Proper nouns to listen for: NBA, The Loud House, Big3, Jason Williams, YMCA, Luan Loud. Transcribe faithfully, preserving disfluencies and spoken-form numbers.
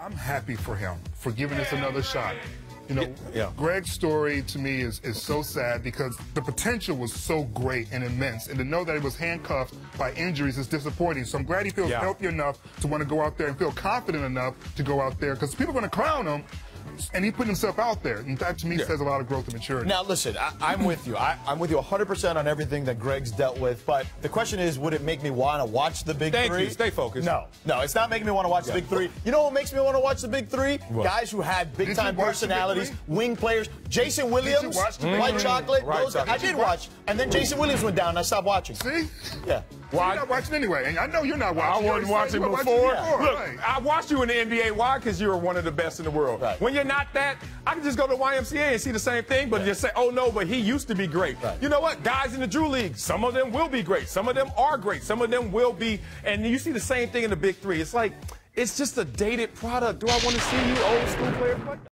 I'm happy for him for giving us another shot. You know, yeah. Greg's story to me is, is so sad because the potential was so great and immense, and to know that he was handcuffed by injuries is disappointing. So I'm glad he feels yeah. healthy enough to want to go out there and feel confident enough to go out there because people are going to clown him, and he put himself out there. And that, to me, yeah. says a lot of growth and maturity. Now, listen, I, I'm with you. I, I'm with you one hundred percent on everything that Greg's dealt with, but the question is, would it make me want to watch the Big Thank Three? You. Stay focused. No, no, it's not making me want to watch yeah. the Big Three. You know what makes me want to watch the Big Three? What? Guys who had big-time personalities, big wing players. Jason Williams, White mm. Chocolate. Right, those guys. I did watch, and then Jason Williams went down, and I stopped watching. See? Yeah. Well, you're not watching anyway, and I know you're not watching. I wasn't watching before. before. Yeah. Look, right. I watched you in the N B A. Why? Because you were one of the best in the world. Right. When you're not that, I can just go to Y M C A and see the same thing, but right. just say, oh, no, but he used to be great. Right. You know what? Guys in the Drew League, some of them will be great. Some of them are great. Some of them will be. And you see the same thing in the Big Three. It's like, it's just a dated product. Do I want to see you old school player play?